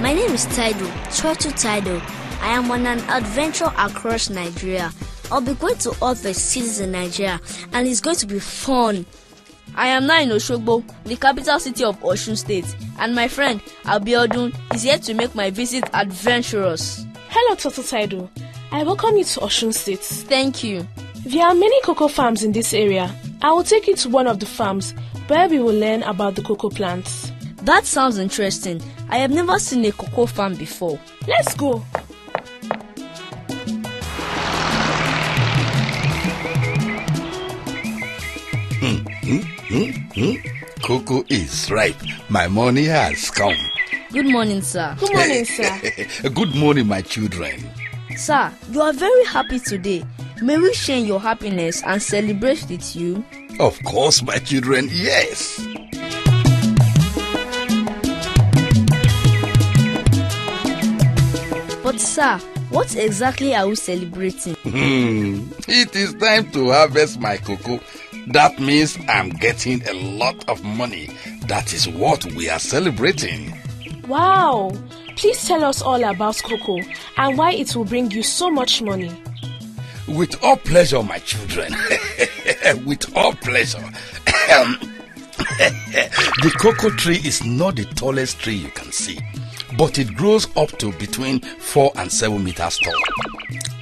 My name is Taido, Turtle Taido. I am on an adventure across Nigeria. I'll be going to all the cities in Nigeria, and it's going to be fun. I am now in Oshogbo, the capital city of Osun State, and my friend Abiodun is here to make my visit adventurous. Hello, Turtle Taido. I welcome you to Osun State. Thank you. There are many cocoa farms in this area. I will take you to one of the farms where we will learn about the cocoa plants. That sounds interesting. I have never seen a cocoa farm before. Let's go. Cocoa is ripe. My money has come. Good morning, sir. Good morning, sir. Good morning, my children. Sir, you are very happy today. May we share your happiness and celebrate with you? Of course, my children, yes. But sir, what exactly are we celebrating? It is time to harvest my cocoa. That means I'm getting a lot of money. That is what we are celebrating. Wow! Please tell us all about cocoa and why it will bring you so much money. With all pleasure, my children. With all pleasure. The cocoa tree is not the tallest tree you can see, but it grows up to between 4 and 7 meters tall.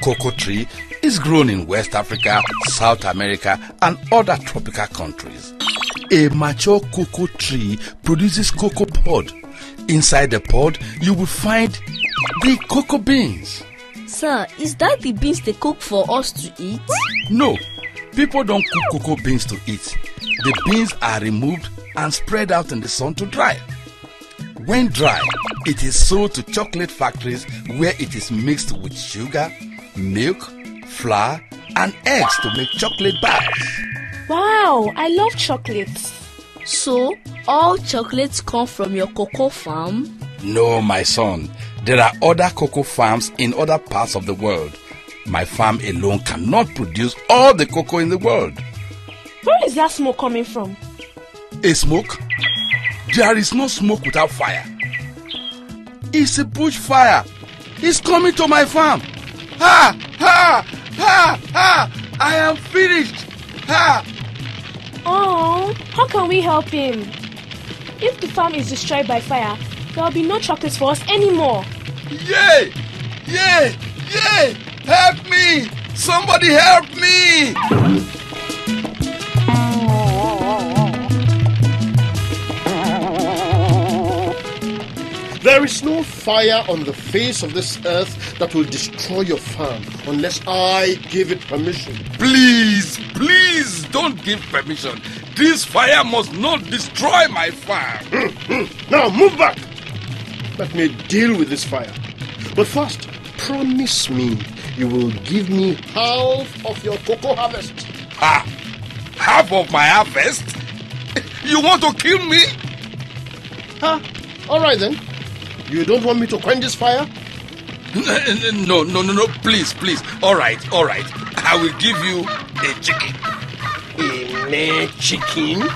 Cocoa tree is grown in West Africa, South America, and other tropical countries. A mature cocoa tree produces cocoa pod. Inside the pod, you will find the cocoa beans. Sir, is that the beans they cook for us to eat? No, people don't cook cocoa beans to eat. The beans are removed and spread out in the sun to dry. When dry, it is sold to chocolate factories where it is mixed with sugar, milk, flour, and eggs to make chocolate bars. Wow, I love chocolates. So, all chocolates come from your cocoa farm? No, my son. There are other cocoa farms in other parts of the world. My farm alone cannot produce all the cocoa in the world. Where is that smoke coming from? A smoke? There is no smoke without fire. It's a bush fire. It's coming to my farm. Ha! Ha! Ha! Ha! I am finished. Ha! Oh, how can we help him? If the farm is destroyed by fire, there will be no chocolates for us anymore. Yay! Yay! Yay! Help me! Somebody help me! There is no fire on the face of this earth that will destroy your farm unless I give it permission. Please, please don't give permission. This fire must not destroy my farm. Now move back. Let me deal with this fire. But first, promise me you will give me half of your cocoa harvest. Ha! Half of my harvest? You want to kill me? Ha! All right then. You don't want me to quench this fire? No. Please, please. All right. I will give you a chicken. A chicken?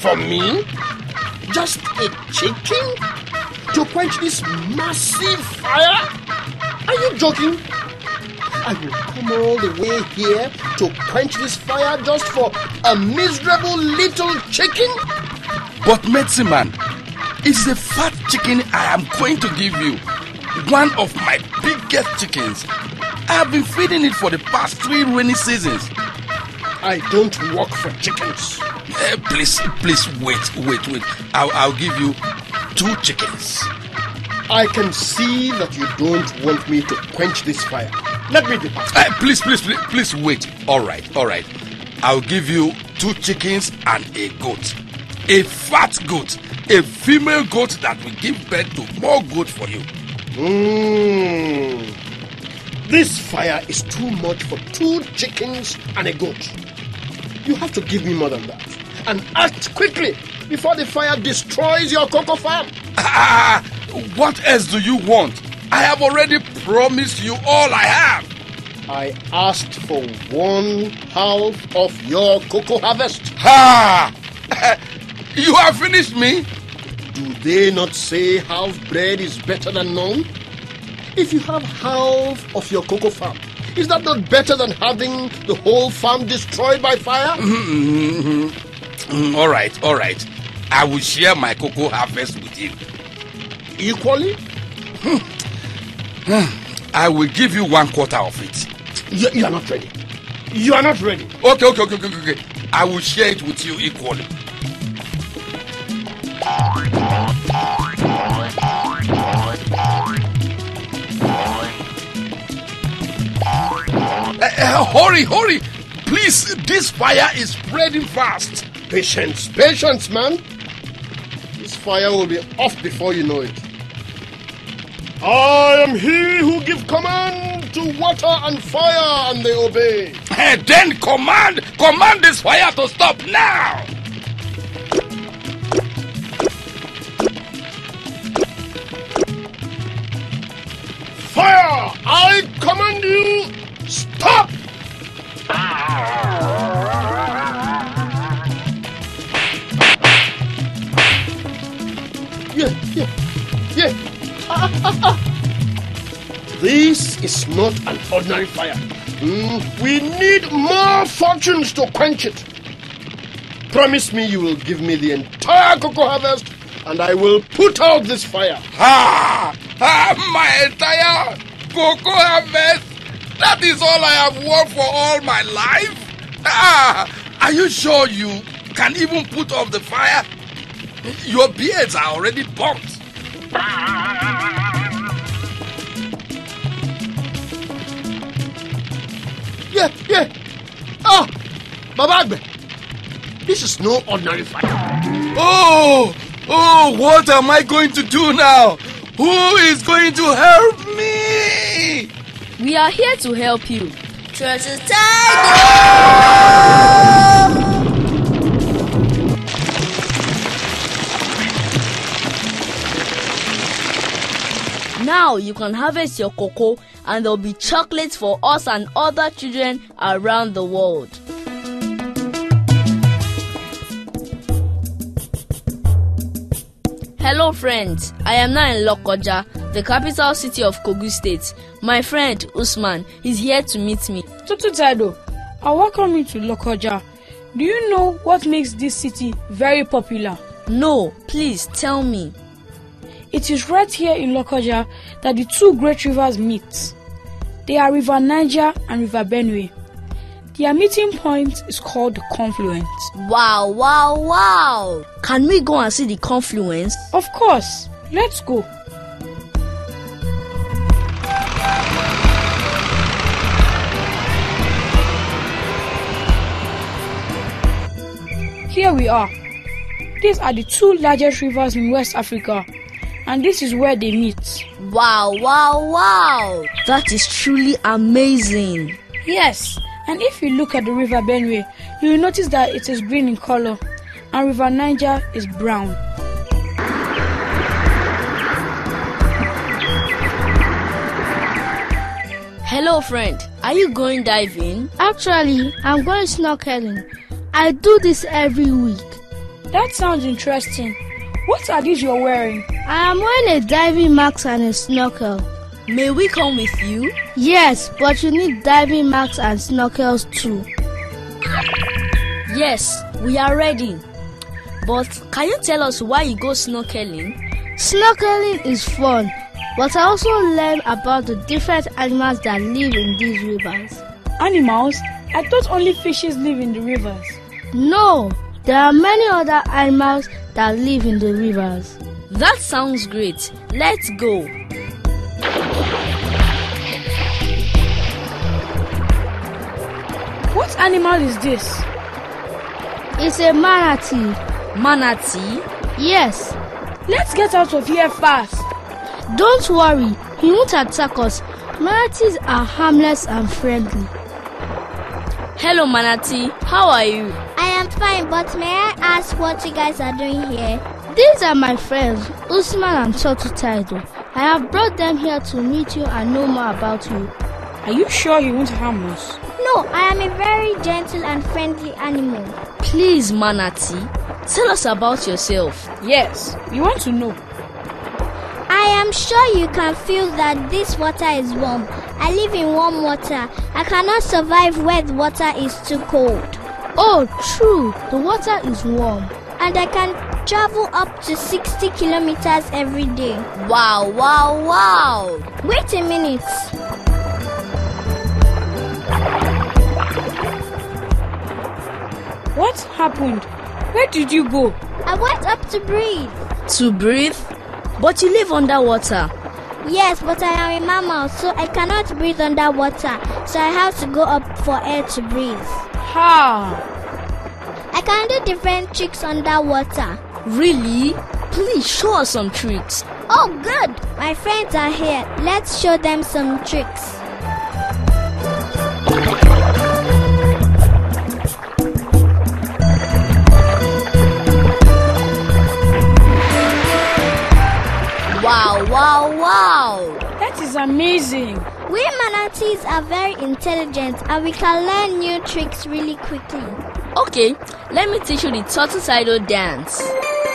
For me? Just a chicken? To quench this massive fire? Are you joking? I will come all the way here to quench this fire just for a miserable little chicken? But medicine man, it's a fat chicken I am going to give you. One of my biggest chickens. I have been feeding it for the past 3 rainy seasons. I don't work for chickens. Please, wait. I'll give you 2 chickens. I can see that you don't want me to quench this fire. Let me depart. Please wait. All right. I'll give you 2 chickens and a goat. A fat goat. A female goat that will give birth to more goat for you. This fire is too much for 2 chickens and a goat. You have to give me more than that. And act quickly before the fire destroys your cocoa farm. What else do you want? I have already promised you all I have. I asked for 1/2 of your cocoa harvest. Ha! You have finished me? Do they not say half bread is better than none? If you have half of your cocoa farm, is that not better than having the whole farm destroyed by fire? All right. I will share my cocoa harvest with you. Equally? I will give you 1/4 of it. You are not ready. You are not ready. Okay. I will share it with you equally. Hurry! Please, this fire is spreading fast. Patience, man. This fire will be off before you know it. I am he who gives command to water and fire, and they obey. Then command this fire to stop now. Fire! I command you, stop! Yeah. This is not an ordinary fire. We need more fortunes to quench it. Promise me you will give me the entire cocoa harvest and I will put out this fire. My entire cocoa harvest? That is all I have worked for all my life? Are you sure you can even put off the fire? Your beards are already burnt. Yeah. Ah, Baba, this is no ordinary fire. Oh, what am I going to do now? Who is going to help me? We are here to help you. Turtle Taido! Now you can harvest your cocoa and there'll be chocolates for us and other children around the world. Hello friends, I am now in Lokoja, the capital city of Kogi State. My friend Usman is here to meet me. Turtle Taido, I welcome you to Lokoja. Do you know what makes this city very popular? No, please tell me. It is right here in Lokoja that the two great rivers meet. They are River Niger and River Benue. Their meeting point is called the confluence. Wow! Can we go and see the confluence? Of course, let's go. Here we are. These are the two largest rivers in West Africa. And this is where they meet. Wow! That is truly amazing. Yes, and if you look at the River Benue, you will notice that it is green in color, and River Niger is brown. Hello friend, are you going diving? Actually, I'm going snorkeling. I do this every week. That sounds interesting. What are these you're wearing? I am wearing a diving mask and a snorkel. May we come with you? Yes, but you need diving masks and snorkels too. Yes, we are ready. But can you tell us why you go snorkeling? Snorkeling is fun, but I also learn about the different animals that live in these rivers. Animals? I thought only fishes live in the rivers. No, there are many other animals that live in the rivers. That sounds great. Let's go. What animal is this? It's a manatee. Manatee? Yes. Let's get out of here fast. Don't worry, he won't attack us. Manatees are harmless and friendly. Hello manatee, how are you? I am fine, but may I ask what you guys are doing here? These are my friends, Usman and Turtle Taido. I have brought them here to meet you and know more about you. Are you sure you won't harm us? No, I am a very gentle and friendly animal. Please, manatee, Tell us about yourself. Yes, we want to know. I am sure you can feel that this water is warm. I live in warm water. I cannot survive where the water is too cold. Oh, true. The water is warm. And I can travel up to 60 kilometers every day. Wow, wow, wow. Wait a minute. What happened? Where did you go? I went up to breathe. To breathe? But you live underwater. Yes, but I am a mammal, so I cannot breathe underwater. So I have to go up for air to breathe. Ha! I can do different tricks underwater. Really? Please show us some tricks. Oh, good! My friends are here. Let's show them some tricks. Wow, wow, wow! That is amazing! We manatees are very intelligent and we can learn new tricks really quickly. Okay, let me teach you the Turtle Taido dance.